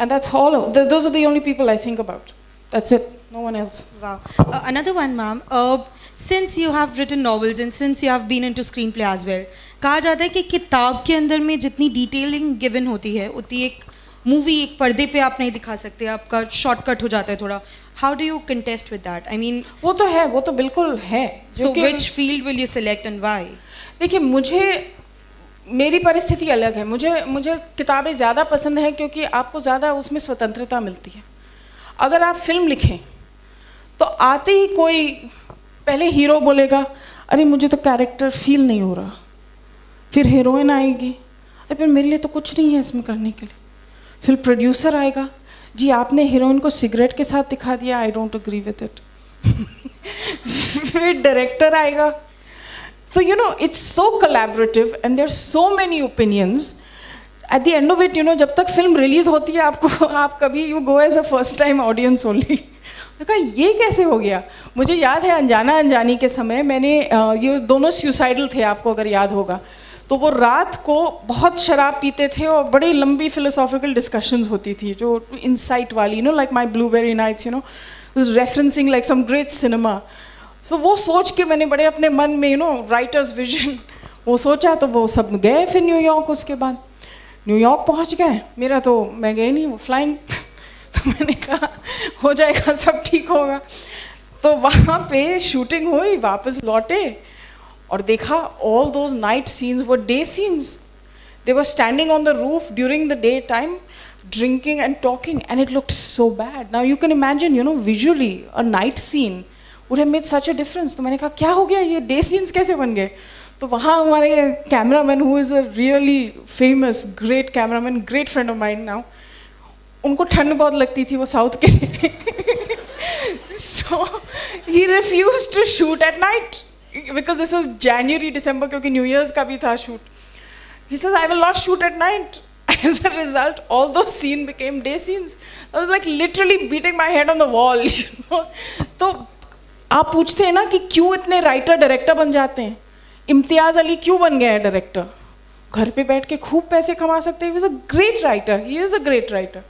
And that's all. Those are the only people I think about. That's it. No one else. Wow. Another one, ma'am. Since you have written novels and since you have been into screenplay as well, कहा जाता है कि किताब के अंदर में जितनी detailing given होती है, उतनी एक movie एक पर्दे पे आप नहीं दिखा सकते. आपका shortcut हो जाता है थोड़ा. How do you contest with that? I mean, वो तो है, वो तो बिल्कुल है. So which field will you select and why? देखिए मुझे मेरी परिस्थिति अलग है. मुझे किताबें ज़्यादा पसंद हैं क्योंकि आपको ज़्यादा उसमें स्वतंत्रता मिलती है. अगर आप फिल्म लिखें तो आते ही कोई पहले हीरो बोलेगा अरे मुझे तो कैरेक्टर फील नहीं हो रहा, फिर हीरोइन आएगी अरे फिर मेरे लिए तो कुछ नहीं है इसमें करने के लिए, फिर प्रोड्यूसर आएगा जी आपने हीरोइन को सिगरेट के साथ दिखा दिया, I don't agree with it, फिर डायरेक्टर आएगा. So you know, it's so collaborative and there's so many opinions. At the end of it, you know, जब तक film release होती है आपको आप कभी you go as a first time audience only. मैं कहा ये कैसे हो गया? मुझे याद है अंजाना अंजानी के समय मैंने ये दोनों suicidal थे आपको अगर याद होगा, तो वो रात को बहुत शराब पीते थे और बड़ी लंबी philosophical discussions होती थी जो insight वाली, you know, like my blueberry nights, you know, was referencing like some great cinema. So वो सोच के मैंने बड़े अपने मन में, you know, writer's vision वो सोचा, तो वो सब गए फिर न्यूयॉर्क. उसके बाद न्यूयॉर्क पहुंच गए, मेरा तो मैं गई नहीं, वो फ्लाइंग. तो मैंने कहा हो जाएगा, सब ठीक होगा. तो वहाँ पे शूटिंग हुई, वापस लौटे और देखा ऑल दोज नाइट सीन्स वो day scenes. They were standing on the roof during the daytime, drinking and talking, and it looked so bad. Now you can imagine, you know, visually, a night scene would have made such a difference. So I said, what happened? These day scenes how did they become? So there our cameraman, who is a really famous, great cameraman, great friend of mine now, unko thand bahut lagti thi, wo south ke. So he refused to shoot at night because this was January, December, because New Year's ka bhi tha shoot. He says, I will not shoot at night. As a result, all those scenes became day scenes. I was like literally beating my head on the wall. You know? So aap poochte hai na ki kyun itne writer director ban jate hain? Imtiaz Ali kyun ban gaya hai director? Ghar pe baith ke khoob paise kama sakte hain. He was a great writer. He is a great writer.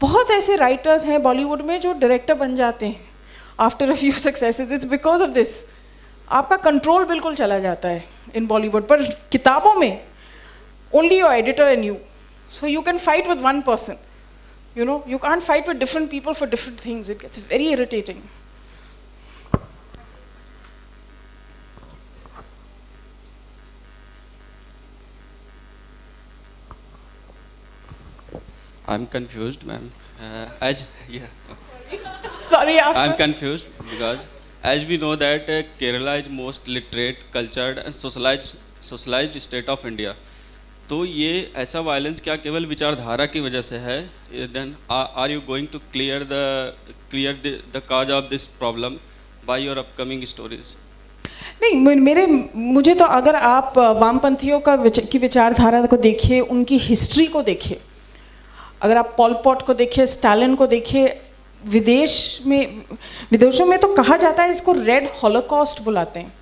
बहुत ऐसे writers हैं Bollywood में जो director बन जाते हैं after a few successes. It's because of this. आपका control बिल्कुल चला जाता है in Bollywood. पर किताबों में only your editor and you. So you can fight with one person. You know, you can't fight with different people for different things. It gets very irritating. I'm confused, ma'am. Sorry, I'm confused because as we know that Kerala is most literate, cultured and socialized state of India. So ये ऐसा violence क्या केवल विचारधारा की वजह से है? Then are you going to clear the cause of this problem by your upcoming stories? नहीं मेरे मुझे तो अगर आप वामपंथियों का की विचारधारा को देखिए, उनकी history को देखिए, अगर आप पॉल पॉट को देखिए, स्टालिन को देखिए, विदेशों में तो कहा जाता है इसको रेड हॉलोकॉस्ट बुलाते हैं.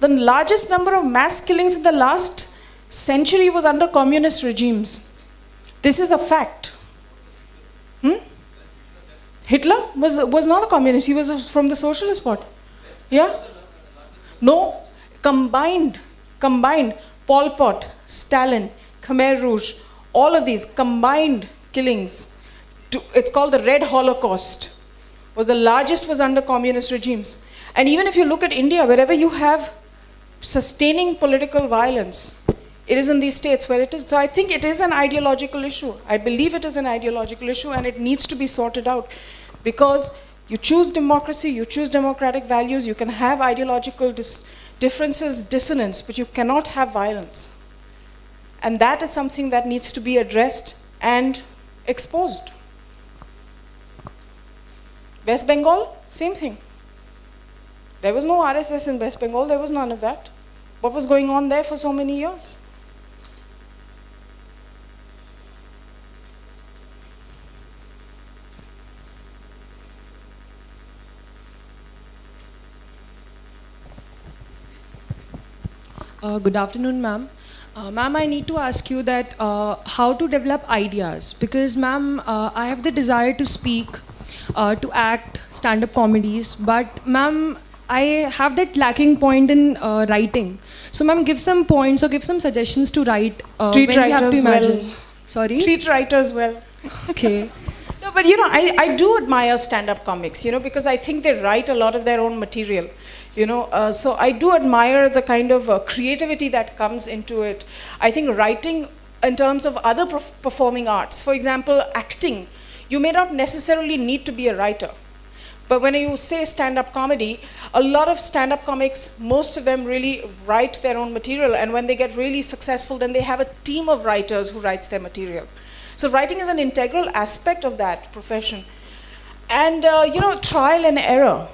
The largest number of mass killings in the last century was under communist regimes. This is a fact. Hitler was not a communist. He was from the socialist part. Yeah. No. Combined. Pol Pot, Stalin, Khmer Rouge. All of these combined killings, it's called the Red Holocaust, was the largest was under communist regimes. And even if you look at India, wherever you have sustaining political violence, it is in these states where it is. So I think it is an ideological issue. I believe it is an ideological issue and it needs to be sorted out because you choose democracy, you choose democratic values, you can have ideological differences, dissonance, but you cannot have violence. And that is something that needs to be addressed and exposed. West Bengal, same thing. There was no RSS in West Bengal, there was none of that. What was going on there for so many years? Good afternoon, ma'am. Ma'am, I need to ask you that how to develop ideas, because ma'am, I have the desire to speak, to act, stand-up comedies, but ma'am, I have that lacking point in writing. So ma'am, give some points or give some suggestions to write. Treat writers well. Sorry? Treat writers well. Okay. No, but you know, I do admire stand-up comics, you know, because I think they write a lot of their own material. You know, so I do admire the kind of creativity that comes into it. I think writing in terms of other performing arts, for example, acting, you may not necessarily need to be a writer. But when you say stand-up comedy, a lot of stand-up comics, most of them really write their own material. And when they get really successful, then they have a team of writers who writes their material. So writing is an integral aspect of that profession. And, you know, trial and error.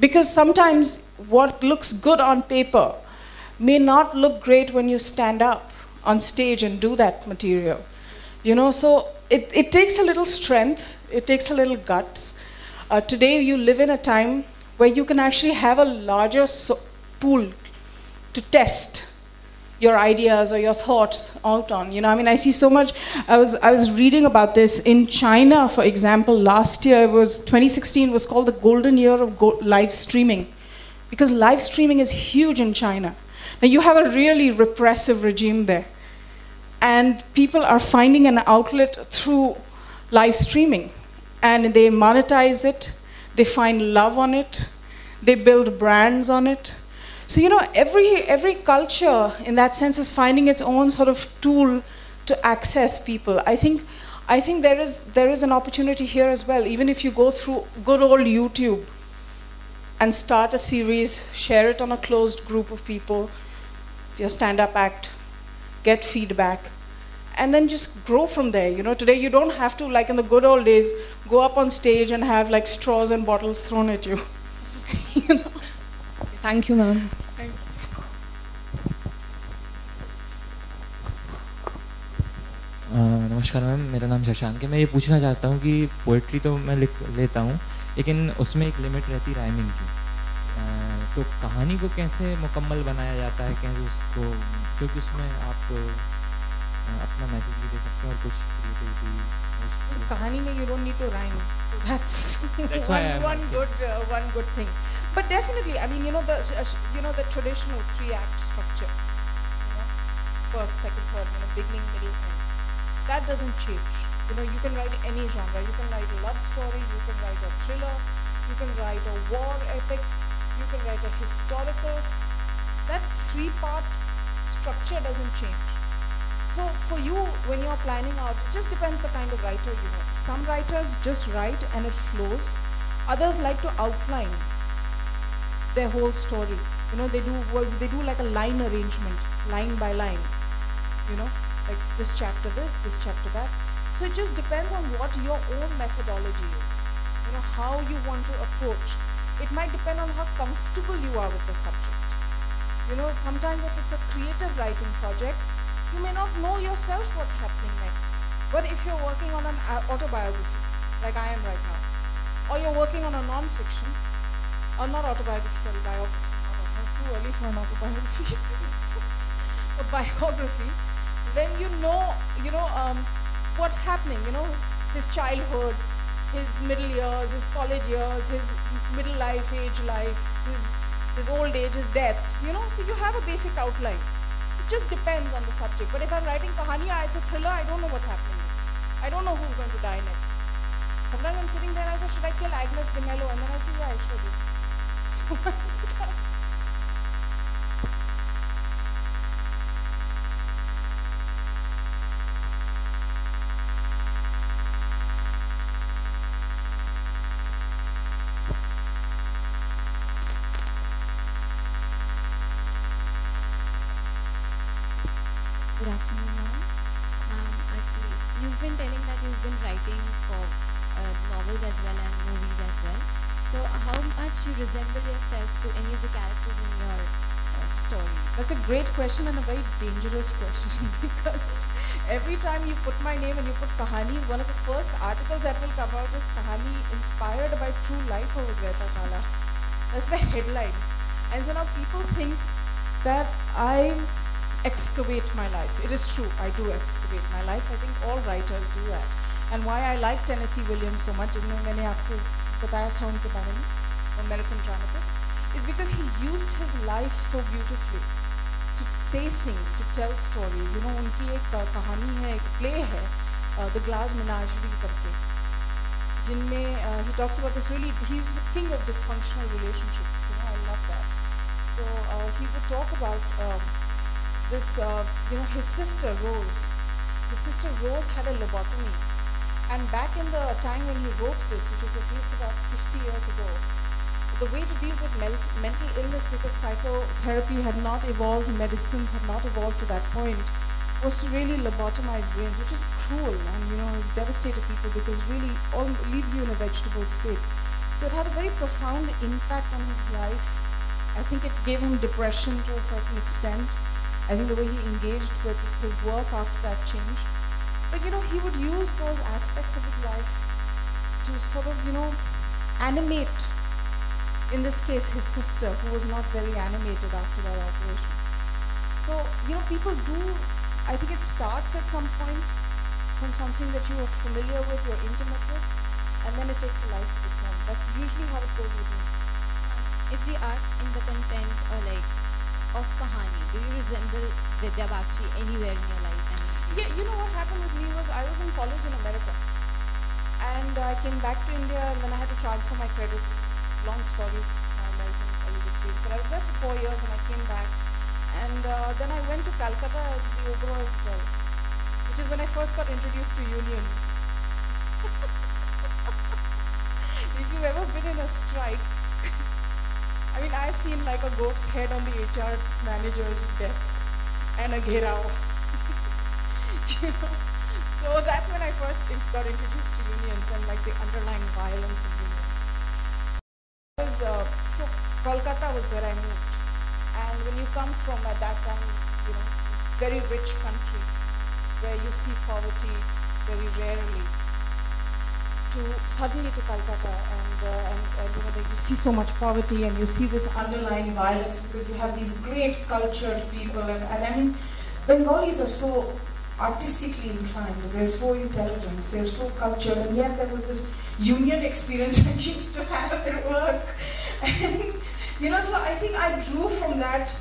Because sometimes what looks good on paper may not look great when you stand up on stage and do that material. You know, so it takes a little strength, it takes a little guts. Today you live in a time where you can actually have a larger pool to test your ideas or your thoughts out on. You know, I mean, I see so much, I was reading about this in China, for example, last year, 2016 was called the golden year of live streaming, because live streaming is huge in China. Now you have a really repressive regime there, and people are finding an outlet through live streaming, and they monetize it, they find love on it, they build brands on it. So, you know, every culture in that sense is finding its own sort of tool to access people. I think there is an opportunity here as well. Even if you go through good old YouTube and start a series, share it on a closed group of people, your stand-up act, get feedback, and then just grow from there. You know, today you don't have to, like in the good old days, go up on stage and have like straws and bottles thrown at you. You know? Thank you, ma'am. नमस्कार ma'am, मेरा नाम शशांक है. मैं ये पूछना चाहता हूँ कि पोइट्री तो मैं लिख लेता हूँ, लेकिन उसमें एक लिमिट रहती है राइमिंग की. तो कहानी को कैसे मुकम्मल बनाया जाता है, कैसे उसको, क्योंकि उसमें आप अपना मैसेज भी दे सकते हैं और कुछ क्रिएटिविटी. कहानी में you don't need to rhyme, so that's one good thing. But definitely, I mean, you know the traditional three-act structure, you know, first, second, third, you know, beginning, middle, end. That doesn't change. You know, you can write any genre. You can write a love story. You can write a thriller. You can write a war epic. You can write a historical. That three-part structure doesn't change. So for you, when you're planning out, it just depends the kind of writer you are. Some writers just write and it flows. Others like to outline their whole story. You know, they do like a line arrangement, line by line. You know, like this chapter this chapter that. So it just depends on what your own methodology is. You know, how you want to approach. It might depend on how comfortable you are with the subject. You know, sometimes if it's a creative writing project, you may not know yourself what's happening next. But if you're working on an autobiography, like I am right now, or you're working on a non-fiction, or not autobiography, sorry, biography. Not too early for an autobiography. A biography. Then you know what's happening. You know, his childhood, his middle years, his college years, his middle life, his old age, his death. You know, so you have a basic outline. It just depends on the subject. But if I'm writing Kanhaiya, it's a thriller. I don't know what's happening next. I don't know who's going to die next. Sometimes I'm sitting there and I say, should I kill Agnes de Mello? And then I say, yeah, I should. Good afternoon, ma'am. Actually, you've been telling that you've been writing for novels as well and movies as well. So how much you resemble yourselves to any of the characters in your stories? That's a great question and a very dangerous question because every time you put my name and you put Kahani, one of the first articles that will come out is Kahani inspired by true life of Advaita Kala. That's the headline. And so now people think that I excavate my life. It is true, I do excavate my life. I think all writers do that. And why I like Tennessee Williams so much is American dramatist, is because he used his life so beautifully to say things, to tell stories. You know, उनकी एक कहानी है, एक play है, The Glass Menagerie करके, जिनमें he talks about this really, he was a king of dysfunctional relationships. You know, I love that. So he would talk about this. You know, his sister Rose had a lobotomy. And back in the time when he wrote this, which was at least about 50 years ago, the way to deal with mental illness, because psychotherapy had not evolved, medicines had not evolved to that point, was to really lobotomize brains, which is cruel and, you know, it devastated people because really all leaves you in a vegetable state. So it had a very profound impact on his life. I think it gave him depression to a certain extent. I think the way he engaged with his work after that changed. But, you know, he would use those aspects of his life to sort of, you know, animate, in this case, his sister, who was not very animated after that operation. So, you know, people do, I think it starts at some point from something that you are familiar with, you're intimate with, and then it takes a life of its own. That's usually how it goes with me. If we ask in the content or like of Kahani, do you resemble Vidya Bagchi anywhere in your life? Yeah, you know what happened with me was I was in college in America and I came back to India and then I had to transfer my credits. Long story, my life in college experience, but I was there for 4 years and I came back. And then I went to Kolkata at the Oberoi School, which is when I first got introduced to unions. If you've ever been in a strike, I mean, I've seen like a goat's head on the HR manager's desk and a gherao. You know? So that's when I first got introduced to unions and like the underlying violence of unions. So Kolkata was where I moved. And when you come from at that time, you know, very rich country where you see poverty very rarely, to suddenly to Kolkata and you know, that you see so much poverty and you see this underlying violence because you have these great cultured people and I mean, Bengalis are so artistically inclined, they're so intelligent, they're so cultured, and yet there was this union experience I used to have at work. And, you know, so I think I drew from that,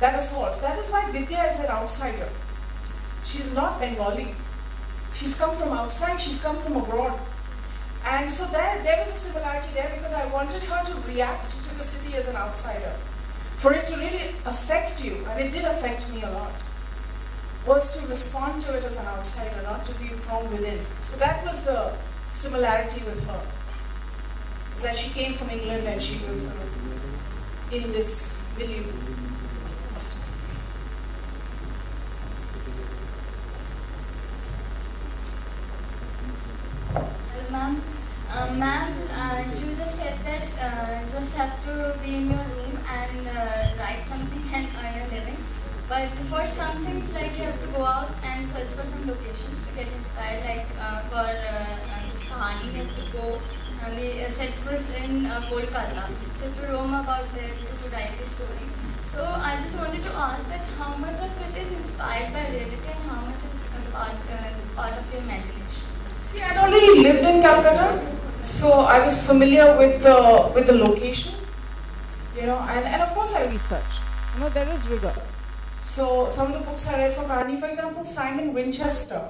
that assault. That is why Vidya is an outsider. She's not Bengali. She's come from outside, she's come from abroad. And so there was a similarity there because I wanted her to react to the city as an outsider. For it to really affect you, and it did affect me a lot, was to respond to it as an outsider, not to be from within. So that was the similarity with her. It's like she came from England and she was in this milieu. Ma'am, you just said that just have to be in your room and write something and earn a living. But for some things, like you have to go out and search for some locations to get inspired. Like for this Kahani, you have to go. The set was in Kolkata, so to roam about there to write the story. So I just wanted to ask that how much of it is inspired by reality and how much is part of your imagination. See, I'd already lived in Calcutta, so I was familiar with the location, you know, and of course I researched. You know, there is rigor. So some of the books I read for Kahani, for example, Simon Winchester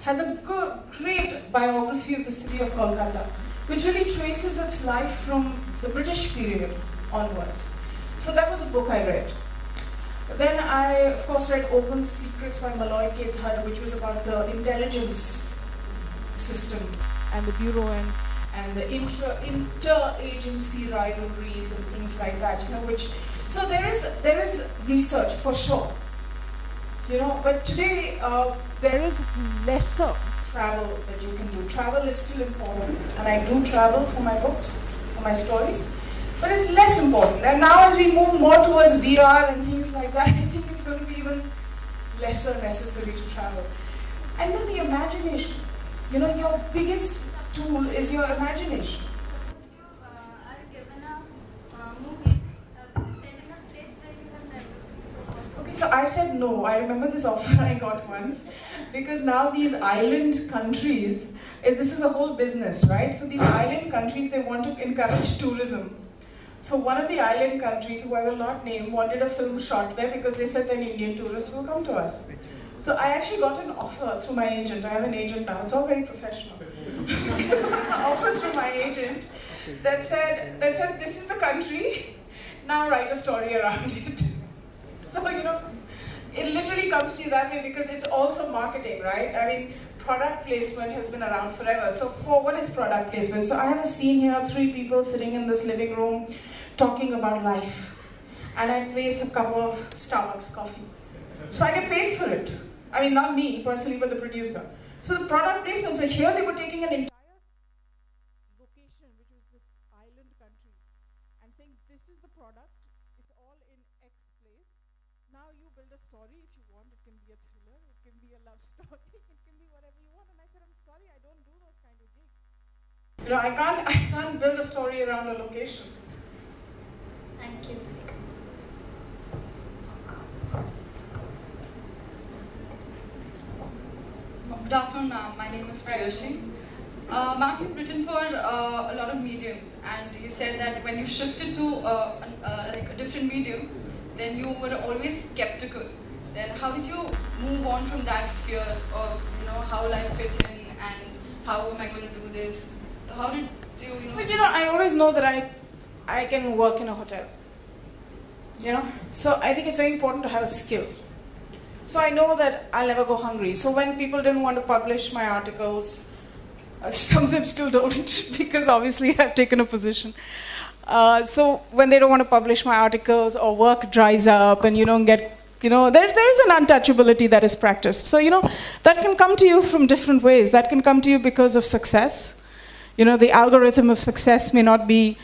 has a good, great biography of the city of Kolkata, which really traces its life from the British period onwards. So that was a book I read. Then I, of course, read Open Secrets by Malloy K. Dhar, which was about the intelligence system and the bureau and the interagency rivalries and things like that, you know, which, so there is research for sure, you know, but today there is lesser travel that you can do. Travel is still important and I do travel for my books, for my stories, but it's less important, and now as we move more towards VR and things like that, I think it's going to be even lesser necessary to travel. And then the imagination. You know, your biggest tool is your imagination. If you are given a movie, set in a place where you have never. Okay, so I said no. I remember this offer I got once, because now these island countries, this is a whole business, right? So these island countries, they want to encourage tourism. So one of the island countries, who I will not name, wanted a film shot there because they said that Indian tourists will come to us. So I actually got an offer through my agent. I have an agent now. It's all very professional. So I got an offer through my agent that said, this is the country, now write a story around it. So, you know, it literally comes to you that way because it's also marketing, right? I mean, product placement has been around forever. So what is product placement? So I have a scene here, 3 people sitting in this living room talking about life. And I place a cup of Starbucks coffee. So I get paid for it. I mean, not me personally, but the producer. So the product placement, so here they were taking an entire location, which was this island country, and saying, this is the product, it's all in X place. Now you build a story if you want. It can be a thriller, it can be a love story, it can be whatever you want. And I said, I'm sorry, I don't do those kind of gigs. You know, I can't build a story around a location. Thank you. Good afternoon, ma'am. My name is Priyanka. Ma'am, you've written for a lot of mediums, and you said that when you shifted to like a different medium, then you were always skeptical. Then how did you move on from that fear of, you know, how will I fit in and how am I going to do this? So how did you, you know? But you know, I always know that I I can work in a hotel. You know, so I think it's very important to have a skill. So I know that I'll never go hungry. So when people didn't want to publish my articles, some of them still don't because obviously I've taken a position. So when they don't want to publish my articles or work dries up and you don't get, you know, there is an untouchability that is practiced. So, you know, that can come to you from different ways. That can come to you because of success. You know, the algorithm of success may not be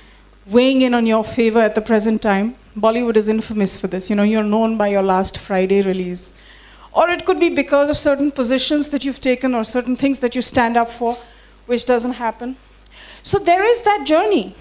weighing in on your favor at the present time. Bollywood is infamous for this. You know, you're known by your last Friday release. Or it could be because of certain positions that you've taken or certain things that you stand up for, which doesn't happen. So there is that journey.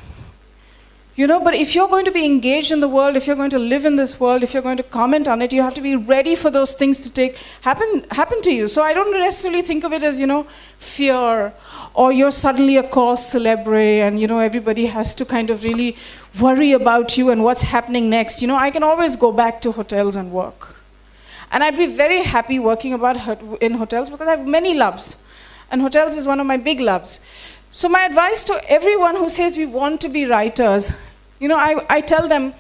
You know, but if you're going to be engaged in the world, if you're going to live in this world, if you're going to comment on it, you have to be ready for those things to happen to you. So I don't necessarily think of it as, you know, fear, or you're suddenly a cause celebre and, you know, everybody has to kind of really worry about you and what's happening next. You know, I can always go back to hotels and work. And I'd be very happy working in hotels because I have many loves. And hotels is one of my big loves. So my advice to everyone who says we want to be writers, you know, I tell them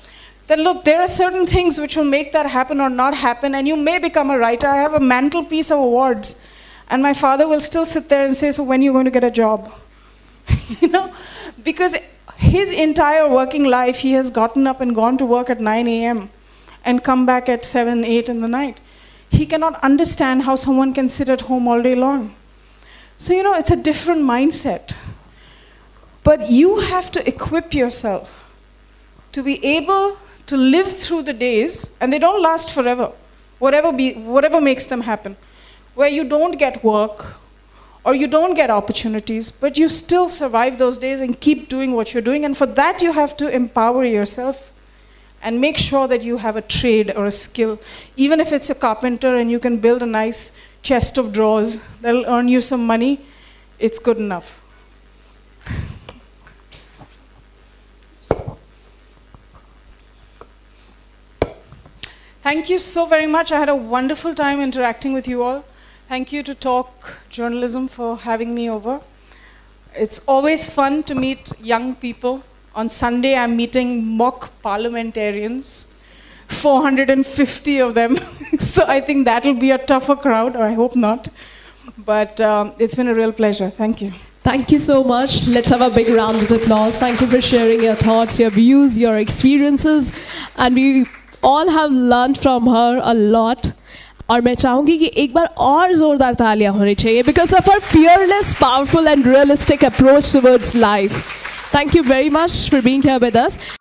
that, look, there are certain things which will make that happen or not happen, and you may become a writer. I have a mantelpiece of awards, and my father will still sit there and say, so when are you going to get a job? You know, because his entire working life, he has gotten up and gone to work at 9 a.m. and come back at 7, 8 in the night. He cannot understand how someone can sit at home all day long. So, you know, it's a different mindset. But you have to equip yourself to be able to live through the days, and they don't last forever, whatever makes them happen, where you don't get work or you don't get opportunities, but you still survive those days and keep doing what you're doing. And for that, you have to empower yourself and make sure that you have a trade or a skill, even if it's a carpenter and you can build a nice chest of drawers that'll earn you some money, it's good enough. Thank you so very much. I had a wonderful time interacting with you all. Thank you to Talk Journalism for having me over. It's always fun to meet young people. On Sunday, I'm meeting mock parliamentarians, 450 of them. So I think that'll be a tougher crowd, or I hope not. But it's been a real pleasure. Thank you. Thank you so much. Let's have a big round of applause. Thank you for sharing your thoughts, your views, your experiences. And we all have learned from her a lot. And I would like to give another round because of her fearless, powerful and realistic approach towards life. Thank you very much for being here with us.